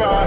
Take